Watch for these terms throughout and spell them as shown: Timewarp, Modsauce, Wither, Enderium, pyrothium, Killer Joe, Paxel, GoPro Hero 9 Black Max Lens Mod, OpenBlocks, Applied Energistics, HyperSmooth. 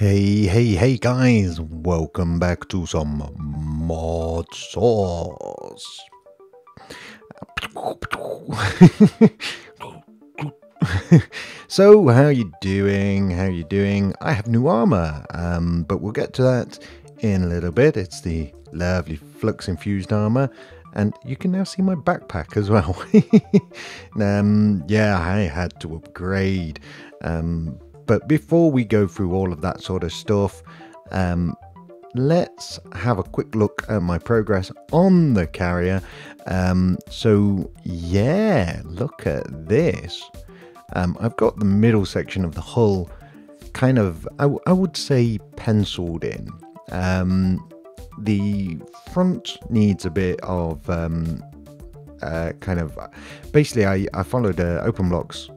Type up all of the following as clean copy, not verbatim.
Hey guys, welcome back to some Modsauce. So how you doing? I have new armor, but we'll get to that in a little bit. It's the lovely flux infused armor, and you can now see my backpack as well. Yeah, I had to upgrade. But before we go through all of that sort of stuff, let's have a quick look at my progress on the carrier. So yeah, look at this. I've got the middle section of the hull kind of, I would say, penciled in. The front needs a bit of kind of, basically I followed OpenBlocks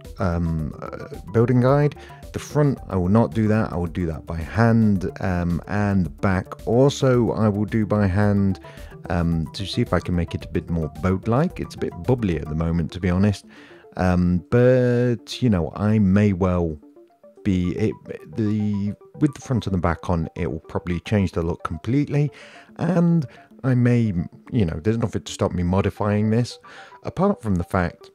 building guide. The front, I will not do that. I will do that by hand, and the back also I will do by hand, to see if I can make it a bit more boat-like. It's a bit bubbly at the moment, to be honest, but you know, I may well be with the front and the back on, it will probably change the look completely, and I may, you know, there's nothing to stop me modifying this, apart from the fact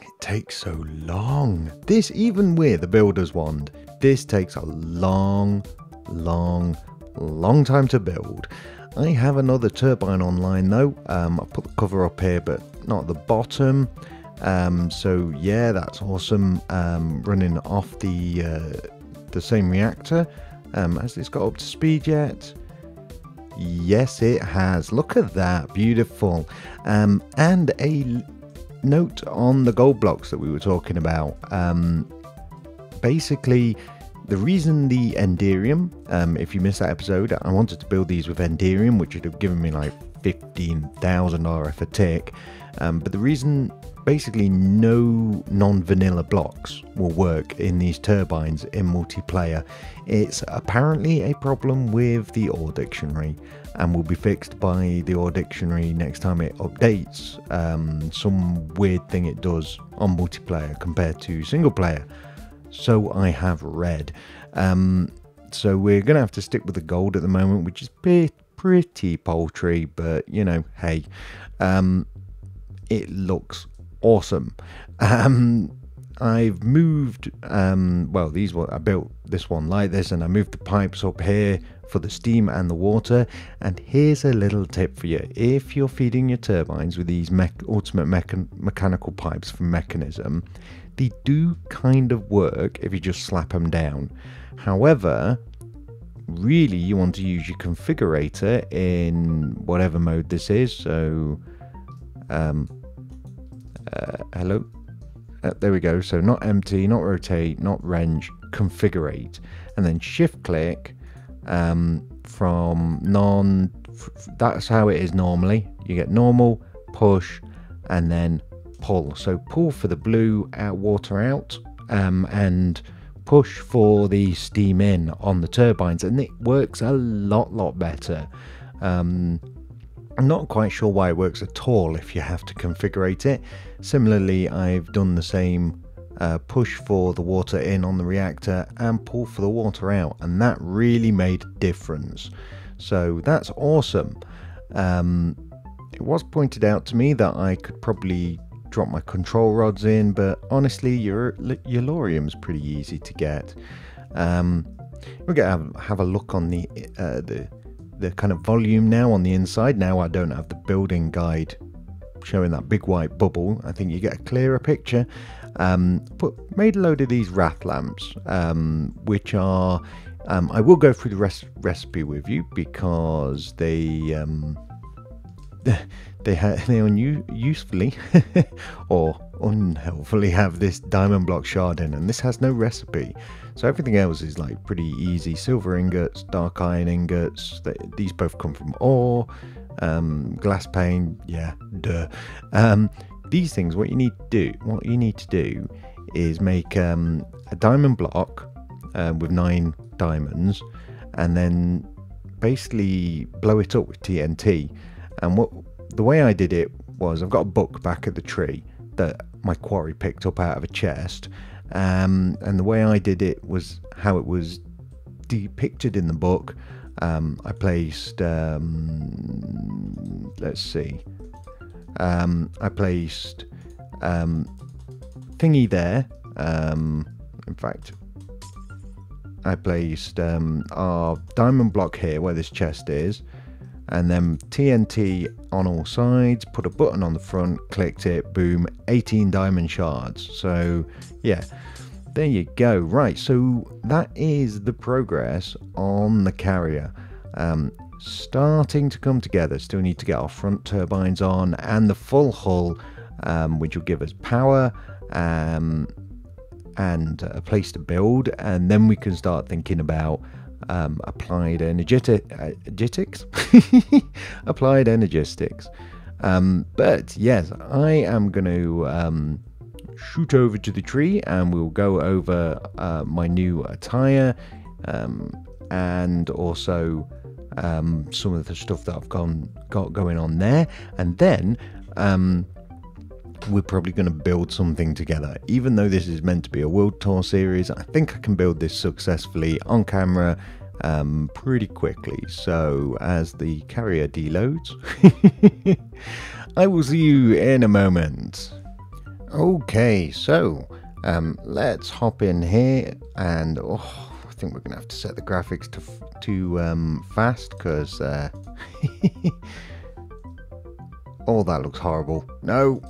it takes so long. This, even with the builder's wand, this takes a long time to build. I have another turbine online though. I'll put the cover up here but not at the bottom. So yeah, that's awesome. Running off the same reactor. Has this got up to speed yet? Yes, it has. Look at that, beautiful. And a note on the gold blocks that we were talking about. Basically, the reason the Enderium, if you missed that episode, I wanted to build these with Enderium, which would have given me like 15,000 RF a tick. But the reason, basically, no non-vanilla blocks will work in these turbines in multiplayer. It's apparently a problem with the ore dictionary, and will be fixed by the ore dictionary next time it updates. Some weird thing it does on multiplayer compared to single player, so I have read. So we're gonna have to stick with the gold at the moment, which is pretty paltry, but you know, hey, it looks awesome. I've moved, well, these were, I built this one like this, and I moved the pipes up here for the steam and the water. And here's a little tip for you: if you're feeding your turbines with these mechanical pipes from Mechanism, they do kind of work if you just slap them down. However, really you want to use your configurator in whatever mode this is. So hello, there we go. So not empty, not rotate, not range, configurate, and then shift click from non, that's how it is normally. You get normal, push, and then pull. So pull for the blue out, water out, and push for the steam in on the turbines, and it works a lot better. I'm not quite sure why it works at all if you have to configurate it. Similarly, I've done the same, push for the water in on the reactor and pull for the water out, and that really made a difference. So that's awesome. It was pointed out to me that I could probably drop my control rods in, but honestly, your Lorium's pretty easy to get. We're gonna have a look on the kind of volume now on the inside. Now I don't have the building guide showing that big white bubble. I think you get a clearer picture. But made a load of these wrath lamps, which are, I will go through the recipe with you, because they usefully or unhelpfully have this diamond block shard in, and this has no recipe. So everything else is like pretty easy: silver ingots, dark iron ingots, these both come from ore, glass pane, yeah, duh. These things, what you need to do is make a diamond block with 9 diamonds, and then basically blow it up with TNT. And the way I did it was, I've got a book back at the tree that my quarry picked up out of a chest, and the way I did it was how it was depicted in the book. I placed, let's see, I placed thingy there. In fact, I placed our diamond block here where this chest is, and then TNT on all sides, put a button on the front, clicked it, boom, 18 diamond shards. So yeah, there you go. Right, so that is the progress on the carrier. Starting to come together. Still need to get our front turbines on and the full hull, which will give us power and a place to build, and then we can start thinking about applied energistics. But yes, I am going to shoot over to the tree, and we'll go over my new attire, and also some of the stuff that I've got going on there, and then we're probably going to build something together. Even though this is meant to be a world tour series, I think I can build this successfully on camera pretty quickly. So as the carrier deloads, I will see you in a moment. Okay, so let's hop in here, and oh, I think we're gonna have to set the graphics to fast, because oh, that looks horrible. No,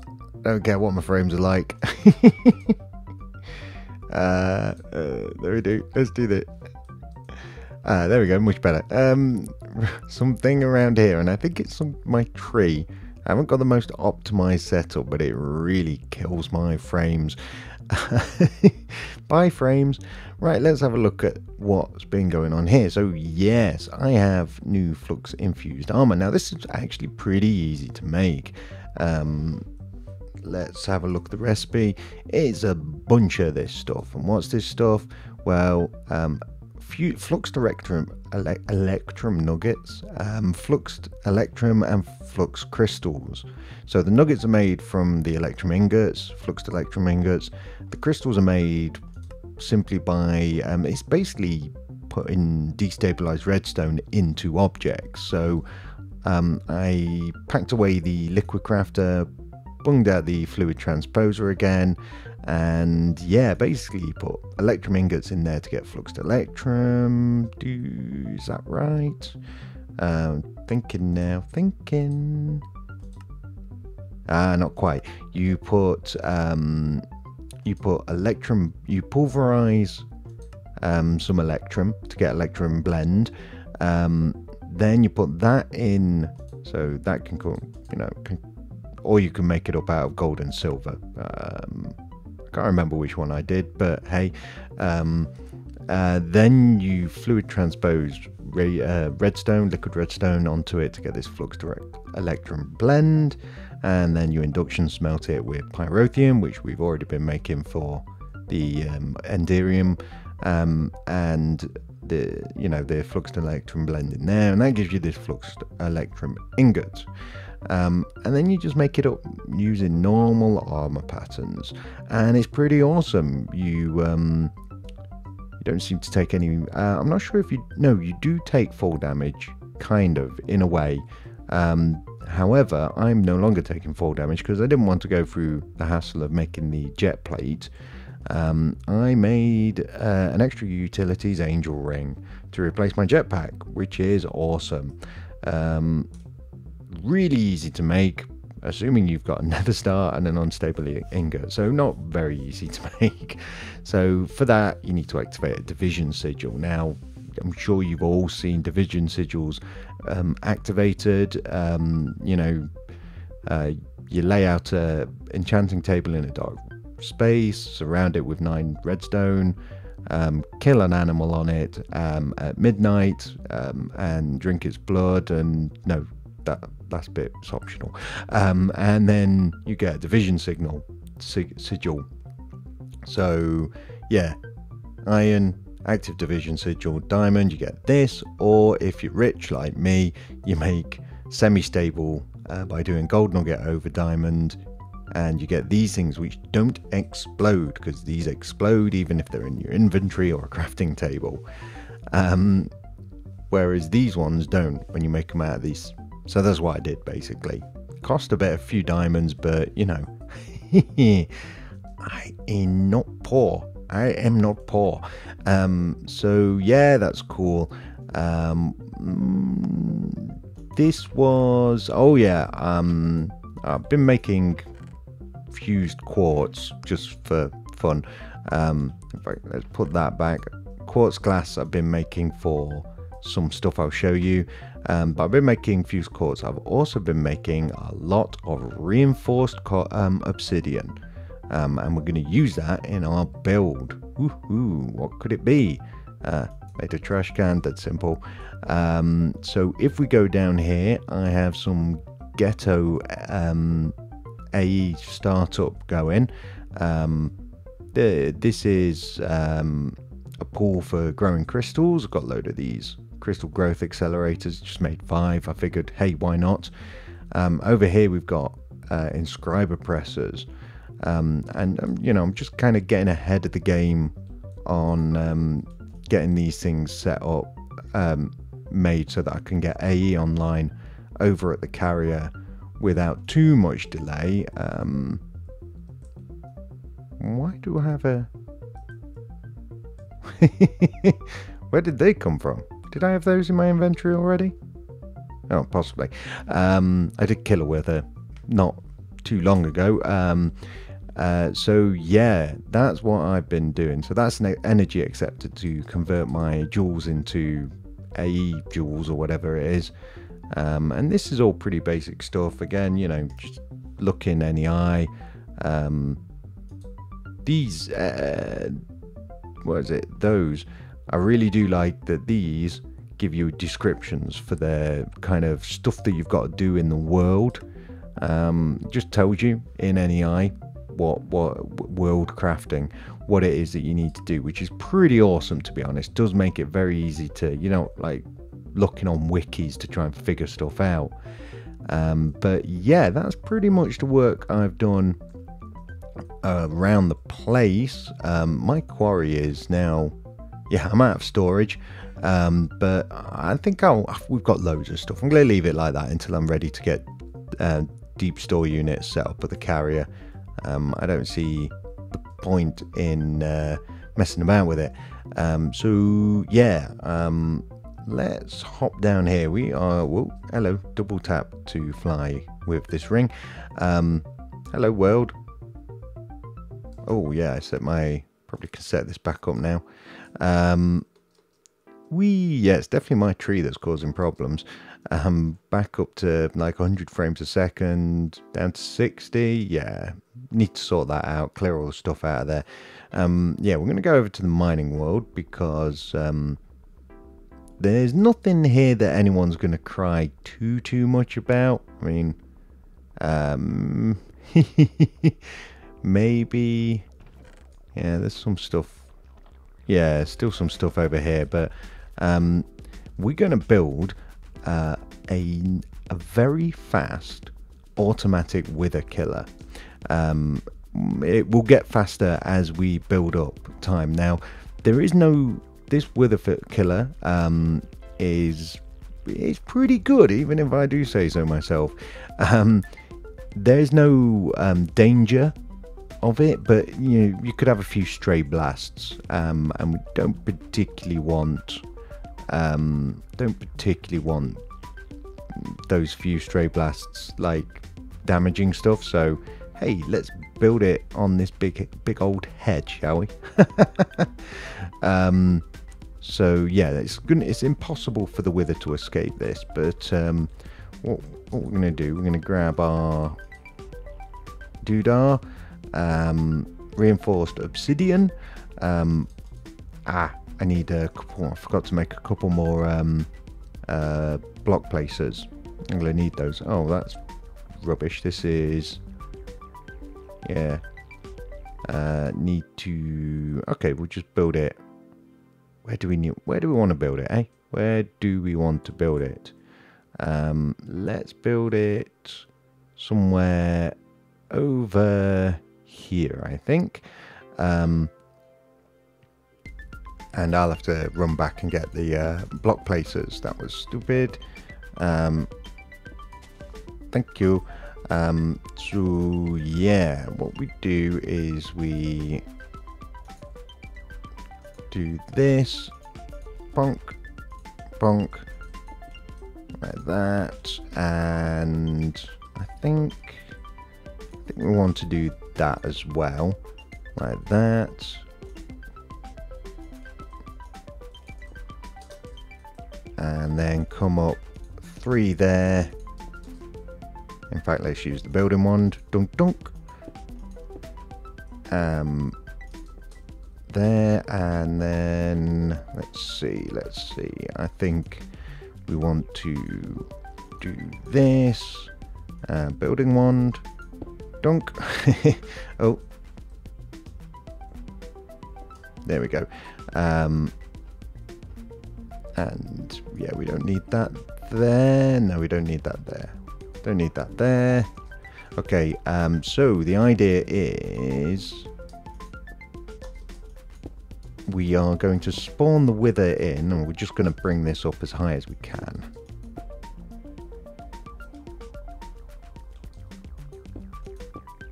don't care what my frames are like. There we do. Let's do that. There we go. Much better. Something around here, and I think it's my tree. I haven't got the most optimized setup, but it really kills my frames. Bye frames. Right, let's have a look at what's been going on here. So yes, I have new flux infused armor. Now this is actually pretty easy to make. Let's have a look at the recipe. It's a bunch of this stuff. And what's this stuff? Well, flux directrum, electrum nuggets, fluxed electrum, and flux crystals. So the nuggets are made from the electrum ingots, fluxed electrum ingots. The crystals are made simply by it's basically putting destabilized redstone into objects. So I packed away the liquid crafter, bunged out the fluid transposer again, and yeah, basically put electrum ingots in there to get fluxed electrum. Is that right? Thinking now, thinking. Not quite. You put electrum, you pulverize some electrum to get electrum blend. Then you put that in, so that can come, you know, or you can make it up out of gold and silver. I can't remember which one I did, but hey. Then you fluid transpose redstone, liquid redstone onto it to get this flux direct electrum blend, and then you induction smelt it with pyrothium, which we've already been making for the Enderium, and the, you know, the fluxed electrum blend in there, and that gives you this fluxed electrum ingot. And then you just make it up using normal armor patterns, and it's pretty awesome. You you don't seem to take any I'm not sure if you, no, you do take fall damage, kind of, in a way. However, I'm no longer taking fall damage because I didn't want to go through the hassle of making the jet plate. I made an extra utilities angel ring to replace my jetpack, which is awesome. Really easy to make, assuming you've got a nether star and an unstable ingot, so not very easy to make. So for that, you need to activate a division sigil. Now, I'm sure you've all seen division sigils activated. You know, you lay out a enchanting table in a dark space, surround it with 9 redstone, kill an animal on it at midnight, and drink its blood, and no, that last bit is optional. And then you get a division sigil. So yeah, iron, active division sigil, diamond, you get this, or if you're rich like me, you make semi-stable by doing gold nugget over diamond, and you get these things which don't explode, because these explode even if they're in your inventory or a crafting table. Whereas these ones don't when you make them out of these. So that's what I did basically. Cost a bit, a few diamonds, but you know, I am not poor. I am not poor. So yeah, that's cool. This was, oh yeah, I've been making fused quartz just for fun. In fact, let's put that back. Quartz glass I've been making for some stuff I'll show you, but I've been making fused quartz. I've also been making a lot of reinforced obsidian, and we're going to use that in our build. Woohoo! What could it be? Made a trash can, that's simple. So if we go down here, I have some ghetto AE startup going. This is a pool for growing crystals. I've got a load of these crystal growth accelerators, just made 5. I figured, hey, why not? Over here we've got inscriber presses, and you know, I'm just kind of getting ahead of the game on getting these things set up, made so that I can get AE online over at the carrier without too much delay. Why do I have a... Where did they come from? Did I have those in my inventory already? Oh, possibly. I did kill a wither not too long ago. So yeah, that's what I've been doing. So that's an energy acceptor to convert my jewels into AE jewels or whatever it is. And this is all pretty basic stuff. Again, you know, just look in any eye. These, what is it? Those. I really do like that these give you descriptions for their kind of stuff that you've got to do in the world. Just tells you in any eye what world crafting, what it is that you need to do, which is pretty awesome, to be honest. Does make it very easy to, you know, like looking on wikis to try and figure stuff out. But yeah, that's pretty much the work I've done around the place. My quarry is now, yeah, I'm out of storage, but I think we've got loads of stuff. I'm going to leave it like that until I'm ready to get deep store units set up at the carrier. I don't see the point in messing about with it. So yeah, let's hop down here. We are, whoa, hello, double tap to fly with this ring. Hello world. Oh yeah, I set my, probably can set this back up now. Yeah, it's definitely my tree that's causing problems. Back up to like 100 frames a second, down to 60. Yeah, need to sort that out, clear all the stuff out of there. Yeah, we're going to go over to the mining world because there's nothing here that anyone's going to cry too much about. I mean, maybe, yeah, there's some stuff, yeah, still some stuff over here, but we're going to build a very fast automatic wither killer. It will get faster as we build up time. Now there is no, this wither killer is pretty good, even if I do say so myself. There's no danger of it, but you know, you could have a few stray blasts, and we don't particularly want those few stray blasts like damaging stuff. So hey, let's build it on this big old head, shall we? So yeah, it's impossible for the wither to escape this, but what we're gonna do, we're gonna grab our doodah, reinforced obsidian. I need a couple, I forgot to make a couple more block placers. I'm gonna need those. Oh, that's rubbish. This is, yeah, need to, okay, we'll just build it. Where do we want to build it, eh? Where do we want to build it? Let's build it somewhere over here, I think. and I'll have to run back and get the block placers. That was stupid. Thank you. So yeah, what we do is we do this, bonk, bonk, like that, and I think we want to do that as well, like that, and then come up 3 there. In fact, let's use the building wand. Dunk, dunk. There, and then let's see. I think we want to do this. Building wand. Dunk. Oh. There we go. And yeah, we don't need that there. No, we don't need that there. Don't need that there. Okay, so the idea is we are going to spawn the wither in, and we're just going to bring this up as high as we can.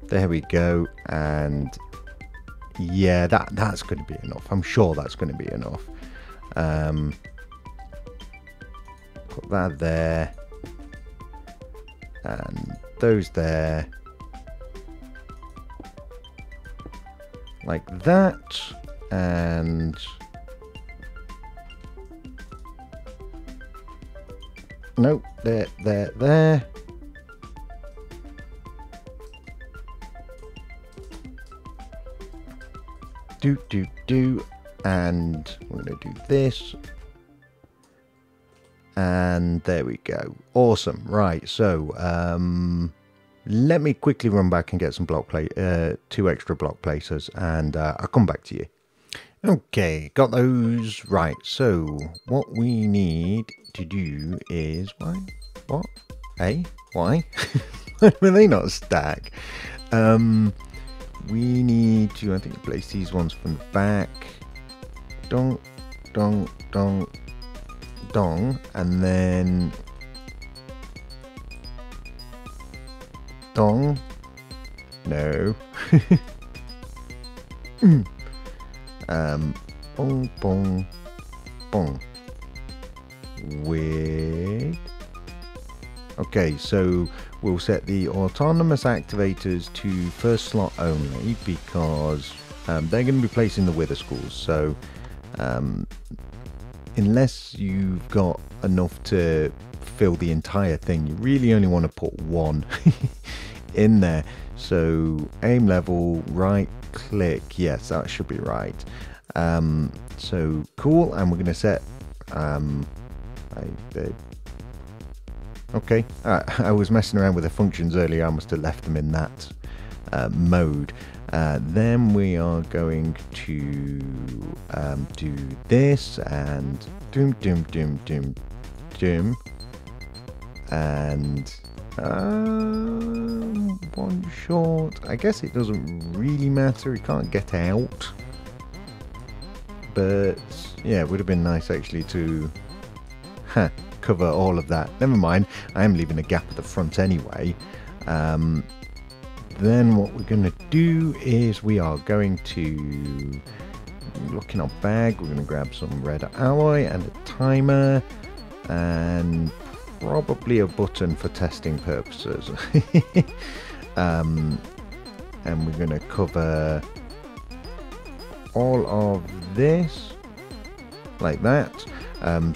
There we go, and yeah, that's going to be enough. I'm sure that's going to be enough. Put that there. And those there, like that, and nope, there, do, and we're gonna do this. And there we go. Awesome. Right, so let me quickly run back and get some block 2 extra block placers, and I'll come back to you. Okay, got those. Right, so what we need to do is why why will they not stack? We need to, I think, place these ones from the back. Donk, donk, donk. Dong, and then dong, no, bong, bong, bong, weird. Okay, so we'll set the autonomous activators to first slot only, because they're going to be placing the wither schools, so unless you've got enough to fill the entire thing, you really only want to put one in there. So aim level, right click, yes, that should be right. So cool, and we're going to set okay, I was messing around with the functions earlier, I must have left them in that mode. Then we are going to do this, and doom, doom, doom, doom, doom, and one short. I guess it doesn't really matter, it can't get out, but yeah, it would have been nice actually to cover all of that. Never mind, I am leaving a gap at the front anyway. Then what we're going to do is we are going to look in our bag, we're going to grab some red alloy and a timer and probably a button for testing purposes. And we're going to cover all of this like that,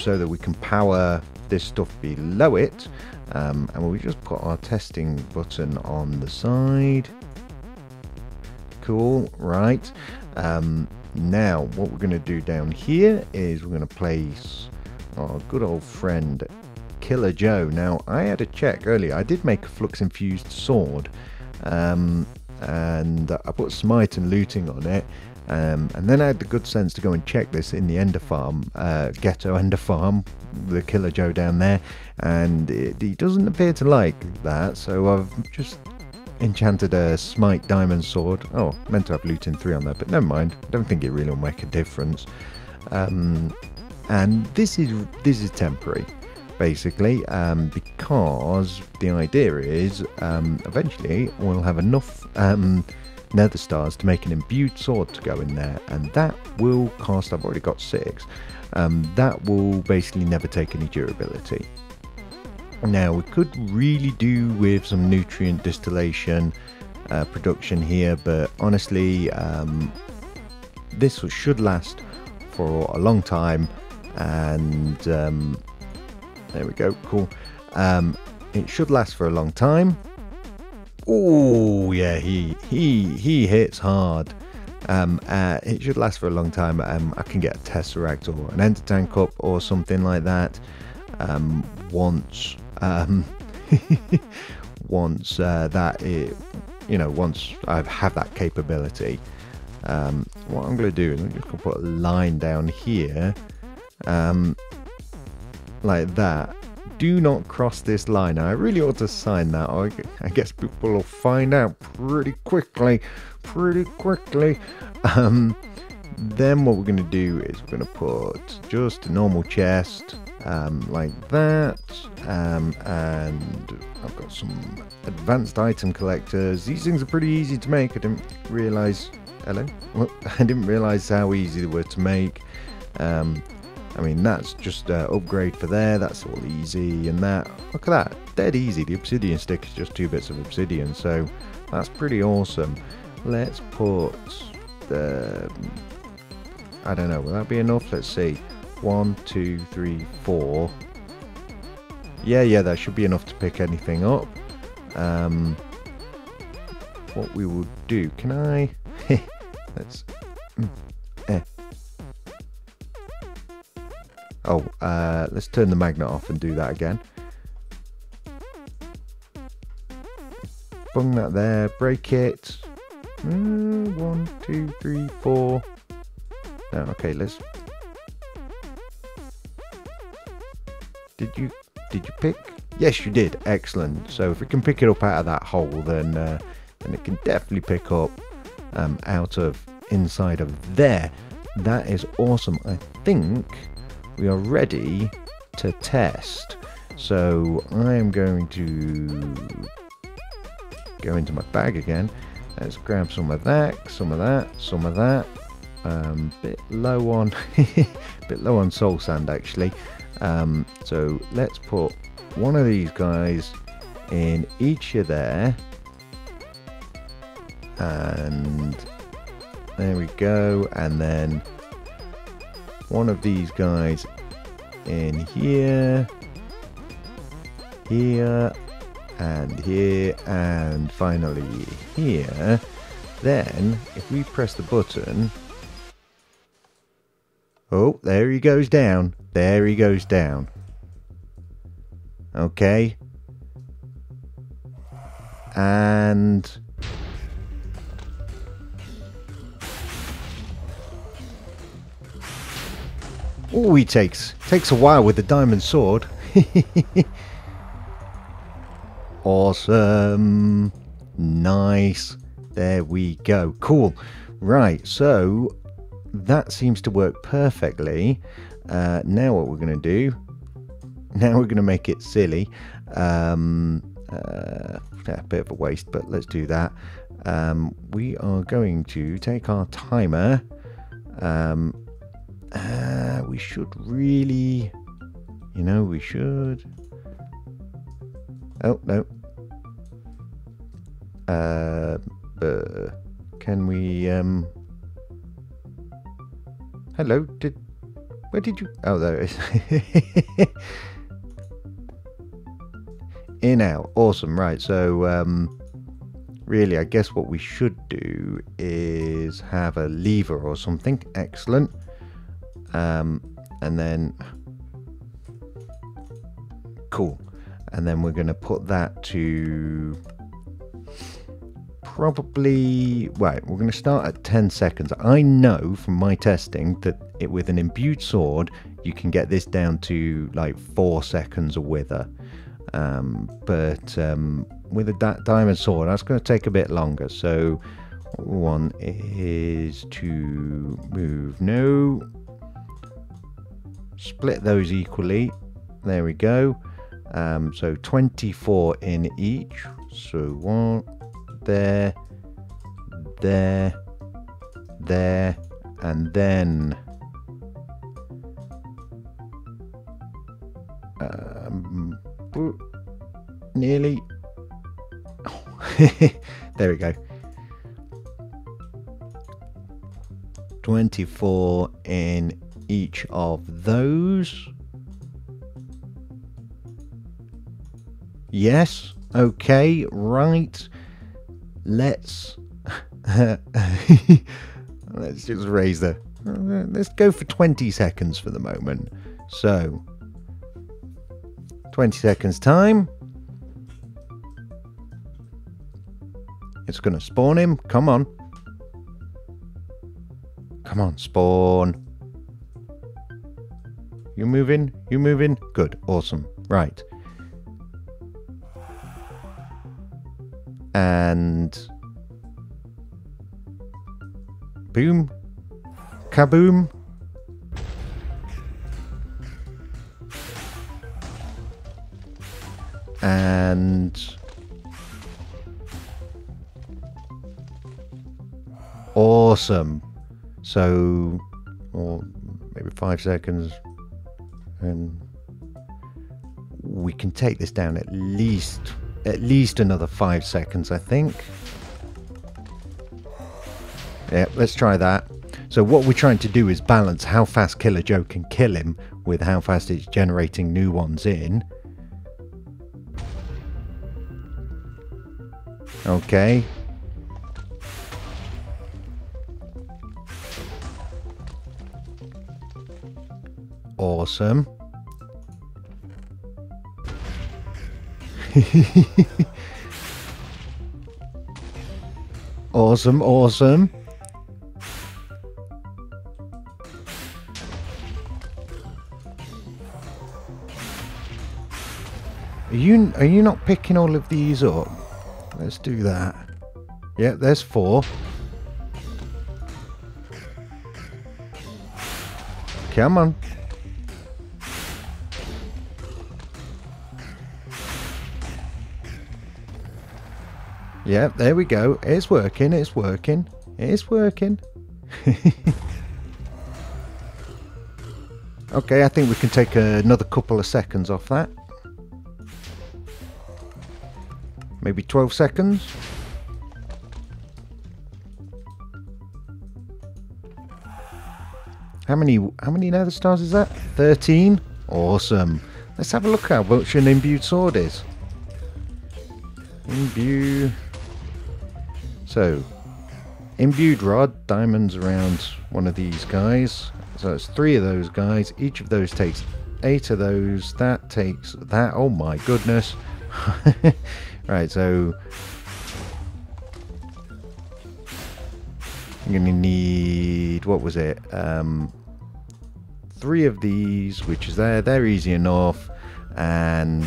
so that we can power this stuff below it. And we'll just put our testing button on the side. Cool, right. Now what we're going to do down here is we're going to place our good old friend Killer Joe. Now I had a check earlier, I did make a flux infused sword, and I put smite and looting on it, and then I had the good sense to go and check this in the Ender Farm, Ghetto Ender Farm, the Killer Joe down there, and he doesn't appear to like that, so I've just enchanted a smite diamond sword. Oh, meant to have looting 3 on that, but never mind, I don't think it really will make a difference. And this is temporary, basically, because the idea is eventually we'll have enough nether stars to make an imbued sword to go in there, and that will cost, I've already got 6, that will basically never take any durability. Now we could really do with some nutrient distillation production here, but honestly this should last for a long time, and there we go, cool. It should last for a long time. Oh yeah, he hits hard. It should last for a long time. I can get a tesseract or an ender tank up or something like that once that it, you know, once I have that capability. What I'm going to do is I'm just going to put a line down here like that. Do not cross this line. I really ought to sign that. I guess people will find out pretty quickly. Then what we're going to do is we're going to put just a normal chest like that, and I've got some advanced item collectors. These things are pretty easy to make. I didn't realize, hello, I didn't realize how easy they were to make. I mean, that's just upgrade for there, that's all easy, and that, look at that, dead easy. The obsidian stick is just 2 bits of obsidian, so that's pretty awesome. Let's put the, I don't know, will that be enough? Let's see, 1, 2, 3, 4. Yeah, that should be enough to pick anything up. What we will do, can I, let's, let's turn the magnet off and do that again. Bung that there, break it. 1, 2, 3, 4. No, okay, let's. Did you pick? Yes, you did. Excellent. So if we can pick it up out of that hole, then it can definitely pick up out of inside of there. That is awesome. I think we are ready to test, so I am going to go into my bag again. Let's grab some of that, some of that, some of that. Bit low on soul sand actually, so let's put one of these guys in each of there, and there we go, and then one of these guys in here, here, and here, and finally here. Then if we press the button, oh, there he goes down, there he goes down. Okay, and oh, he takes a while with the diamond sword. Awesome. Nice. There we go. Cool. Right, so that seems to work perfectly. Now what we're going to do, now we're going to make it silly. A bit of a waste, but let's do that. We are going to take our timer. We should really, you know, we should, oh no, can we, hello, where did you, oh there it is. In, out, awesome. Right, so really I guess what we should do is have a lever or something. Excellent. And then, cool, and then we're going to put that to probably, right, we're going to start at 10 seconds. I know from my testing that it, with an imbued sword you can get this down to like 4 seconds a wither, but with that diamond sword that's going to take a bit longer. So one is to move, no, split those equally. There we go. So 24 in each. So one there, there, there, and then nearly. Oh. There we go. 24 in each of those. Yes. Okay. Right. Let's let's just raise the. Let's go for 20 seconds for the moment. So 20 seconds time. It's gonna spawn him. Come on. Come on, spawn. You moving? You moving? Good. Awesome. Right. And boom. Kaboom. And awesome. So, or maybe 5 seconds, and we can take this down at least another 5 seconds, I think. Yeah, let's try that. So what we're trying to do is balance how fast Killer Joe can kill him with how fast it's generating new ones in. Okay. Awesome. Awesome, awesome. Are you not picking all of these up? Let's do that. Yeah, there's 4. Come on. Yeah, there we go. It's working, it's working, it's working. Okay, I think we can take another couple of seconds off that. Maybe 12 seconds. How many nether stars is that? 13? Awesome. Let's have a look at how much an imbued sword is. Imbue. So, imbued rod, diamonds around one of these guys. So it's 3 of those guys. Each of those takes 8 of those. That takes that. Oh my goodness. Right, so I'm going to need, what was it? 3 of these, which is there. They're easy enough. And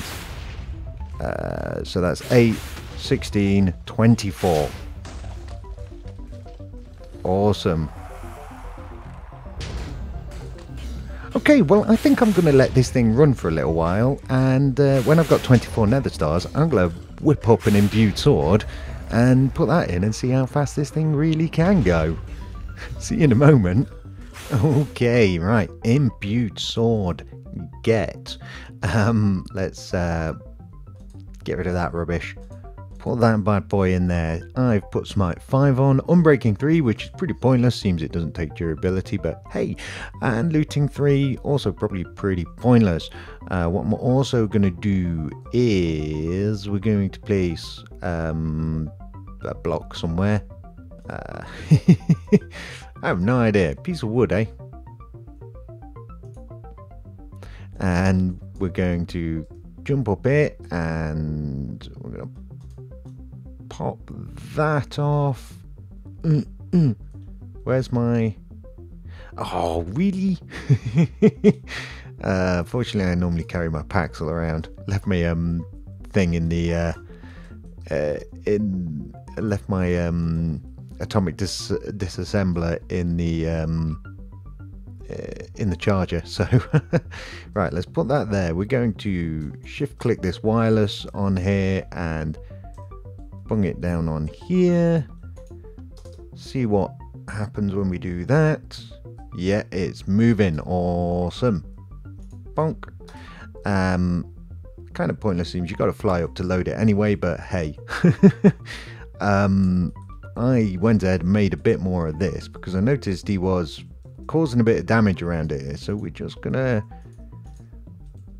so that's 8. 16, 24. Awesome. Okay, well, I think I'm going to let this thing run for a little while, and when I've got 24 nether stars, I'm going to whip up an imbued sword and put that in and see how fast this thing really can go. See you in a moment. Okay, right, imbued sword, get. Let's get rid of that rubbish. Put that bad boy in there. I've put Smite 5 on, Unbreaking 3, which is pretty pointless, seems it doesn't take durability, but hey, and Looting 3, also probably pretty pointless. What I'm also going to do is we're going to place a block somewhere. I have no idea, piece of wood, eh? And we're going to jump up it, and we're going to pop that off. Where's my... Oh, really? Fortunately, I normally carry my Paxel around. Left my thing in the... left my atomic disassembler in the in the charger. So right, let's put that there. We're going to shift click this wireless on here and bung it down on here. See what happens when we do that. Yeah, it's moving. Awesome. Bonk. Kind of pointless, seems you've got to fly up to load it anyway, but hey. I went ahead and made a bit more of this because I noticed he was causing a bit of damage around it, so we're just gonna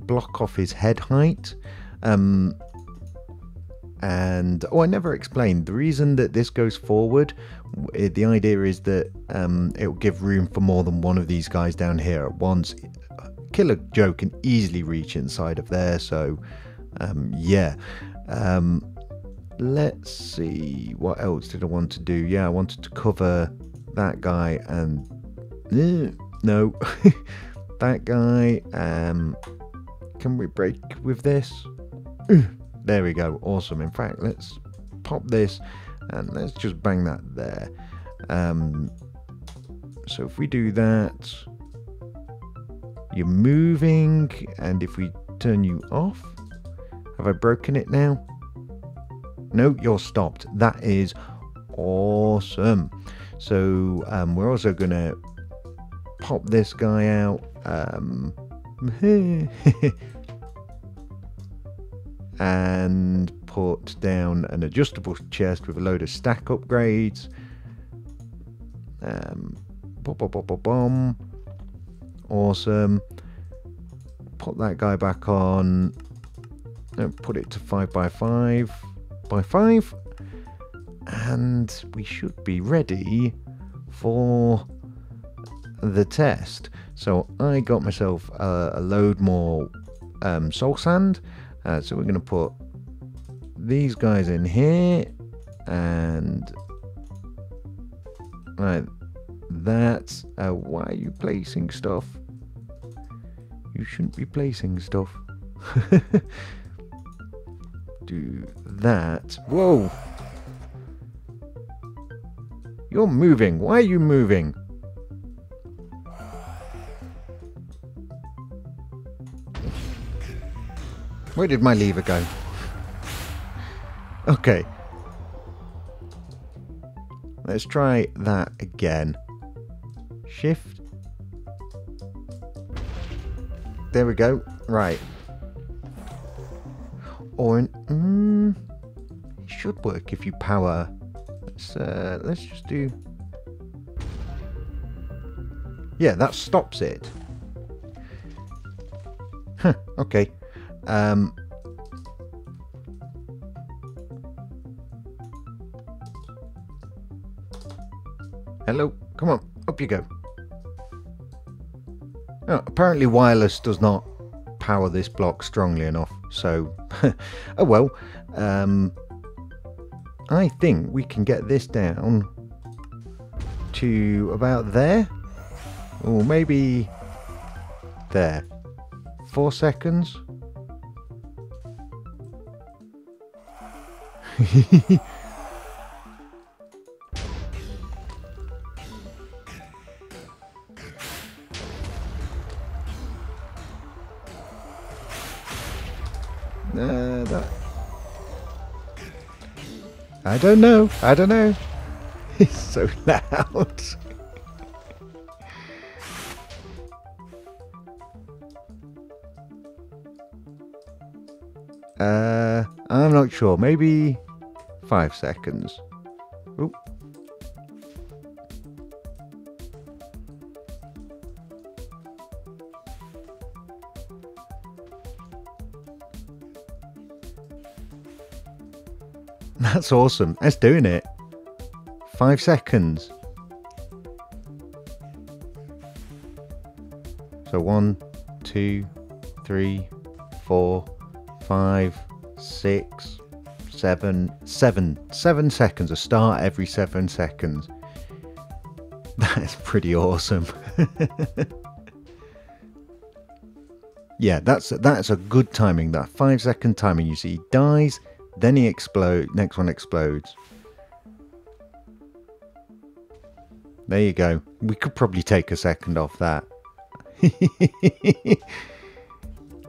block off his head height. And oh, I never explained the reason that this goes forward. The idea is that it'll give room for more than one of these guys down here at once. Killer Joe can easily reach inside of there, so yeah. Let's see, what else did I want to do? Yeah, I wanted to cover that guy and no, that guy. Can we break with this? There we go. Awesome. In fact, let's pop this and let's just bang that there. So if we do that, you're moving, and if we turn you off, have I broken it now? No, you're stopped. That is awesome. So we're also gonna pop this guy out. And put down an adjustable chest with a load of stack upgrades. Awesome. Put that guy back on. No, put it to 5 by 5 by 5, and we should be ready for the test. So I got myself a load more soul sand. So we're going to put these guys in here and like that. Why are you placing stuff? You shouldn't be placing stuff. Do that. Whoa, you're moving. Why are you moving? Where did my lever go? Okay, let's try that again. Shift. There we go. Right. Or an, it should work if you power. Let's just do. Yeah, that stops it. Huh. Okay. Hello, come on, up you go. Oh, apparently wireless does not power this block strongly enough, so oh well. I think we can get this down to about there, or maybe there. 4 seconds. That. I don't know. I don't know. It's so loud. I'm not sure. Maybe 5 seconds. Oop. That's awesome. That's doing it. 5 seconds. So 1, 2, 3, 4, 5, 6, 7, 7 seconds. A star every 7 seconds. That's pretty awesome. Yeah, that's a good timing. That 5 second timing. You see, he dies, then he explodes. Next one explodes. There you go. We could probably take a second off that.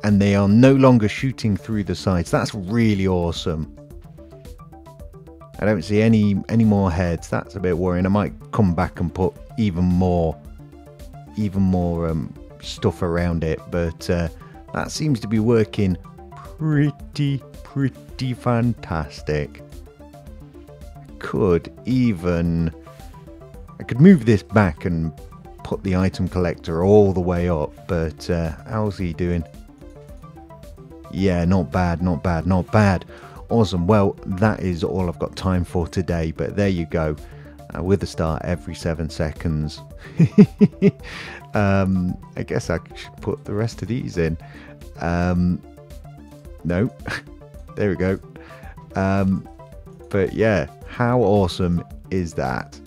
And they are no longer shooting through the sides. That's really awesome. I don't see any more heads. That's a bit worrying. I might come back and put even more stuff around it, but that seems to be working pretty fantastic. I could move this back and put the item collector all the way up, but how's he doing? Yeah, not bad. Awesome. Well, that is all I've got time for today, but there you go, with a start every 7 seconds. I guess I should put the rest of these in. No. There we go. But yeah, how awesome is that?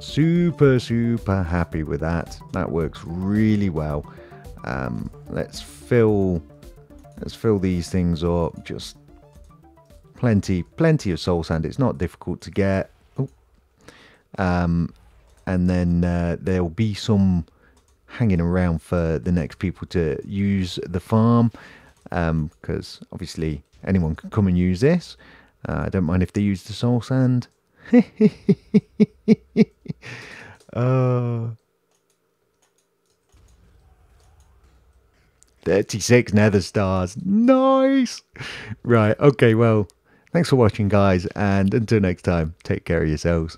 Super happy with that. That works really well. Let's fill these things up. Just plenty of soul sand. It's not difficult to get. And then there will be some hanging around for the next people to use the farm, because obviously anyone can come and use this. I don't mind if they use the soul sand. Oh. 36 nether stars. Nice. Right. Okay. Well, thanks for watching, guys. And until next time, take care of yourselves.